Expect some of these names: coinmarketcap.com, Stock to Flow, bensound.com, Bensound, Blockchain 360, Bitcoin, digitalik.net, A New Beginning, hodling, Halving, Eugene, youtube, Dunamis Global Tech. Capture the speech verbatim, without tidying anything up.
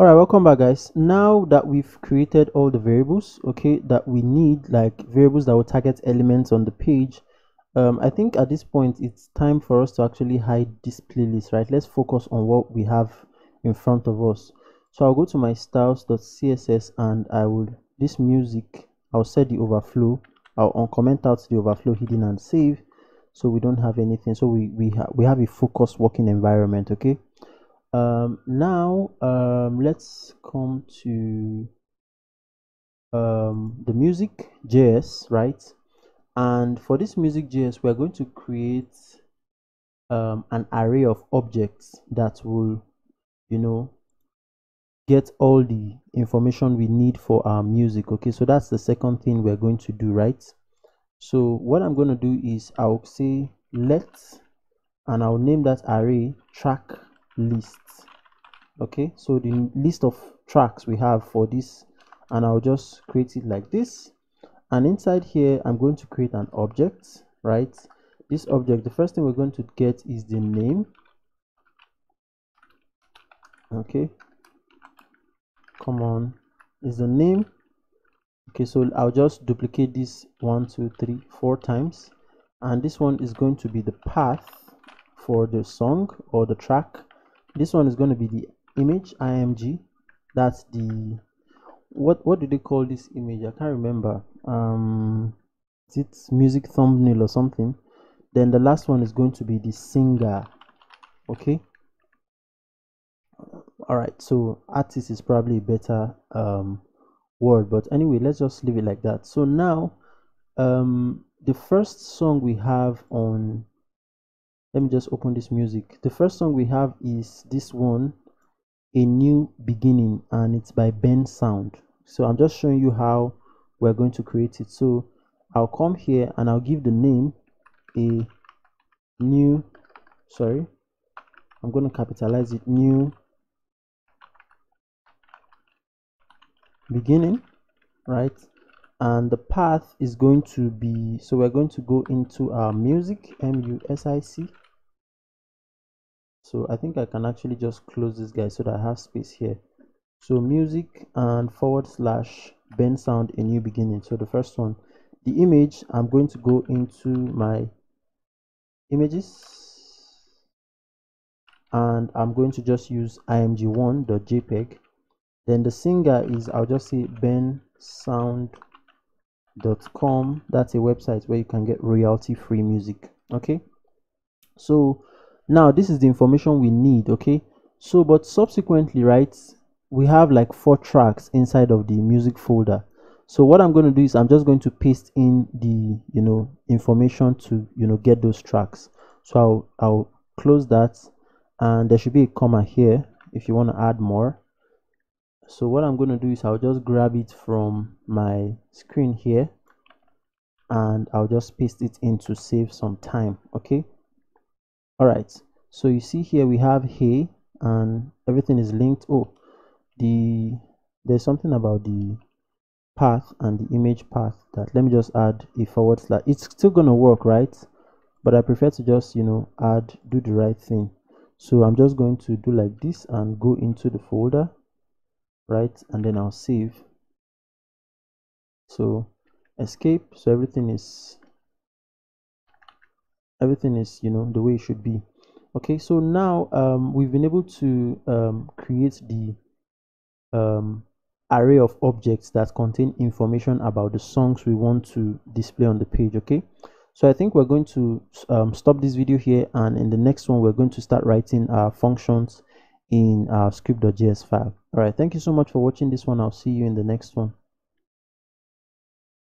All right, welcome back, guys. Now that we've created all the variables, okay, that we need, like variables that will target elements on the page, um, I think at this point it's time for us to actually hide this playlist, right? Let's focus on what we have in front of us. So I'll go to my styles.css and I will, this music, I'll set the overflow, I'll uncomment out the overflow hidden and save, so we don't have anything. So we we, ha we have a focused working environment, okay? Um now um let's come to um the music.js, right? And for this music.js, we're going to create um an array of objects that will, you know, get all the information we need for our music. Okay, so that's the second thing we're going to do, right? So what I'm going to do is I'll say let, and I'll name that array track list. Okay, so the list of tracks we have for this, and I'll just create it like this. And inside here I'm going to create an object, right? This object, the first thing we're going to get is the name, okay, come on, is the name. Okay, so I'll just duplicate this one two three four times, and this one is going to be the path for the song or the track. This one is going to be the image, img. That's the, what what do they call this image? I can't remember. Um it's music thumbnail or something. Then the last one is going to be the singer. Okay, all right, so artist is probably a better um word, but anyway, let's just leave it like that. So now um the first song we have on, let me just open this music. The first song we have is this one, A New Beginning, and it's by Bensound. So I'm just showing you how we're going to create it. So I'll come here and I'll give the name a new, sorry, I'm going to capitalize it, New Beginning, right? And the path is going to be, so we're going to go into our music, m u s i c. So I think I can actually just close this guy so that I have space here. So music and forward slash Bensound, A New Beginning. So the first one, the image, I'm going to go into my images and I'm going to just use img one.jpg. Then the singer is, I'll just say bensound dot com. That's a website where you can get royalty free music. Okay, so now this is the information we need. Okay, so but subsequently, right, we have like four tracks inside of the music folder. So what I'm going to do is I'm just going to paste in the, you know, information to, you know, get those tracks. So I'll, I'll close that, and there should be a comma here if you want to add more. So what I'm going to do is I'll just grab it from my screen here and I'll just paste it in to save some time. Okay, all right, so you see here we have hey, and everything is linked. Oh, the there's something about the path and the image path that, let me just add a forward slash. It's still gonna work, right? But I prefer to just, you know, add, do the right thing. So I'm just going to do like this and go into the folder, right? And then I'll save. So escape. So everything is everything is you know, the way it should be. Okay, so now um we've been able to um create the um array of objects that contain information about the songs we want to display on the page. Okay, so I think we're going to um, stop this video here, and in the next one we're going to start writing our functions in our script.js file. All right, thank you so much for watching this one. I'll see you in the next one.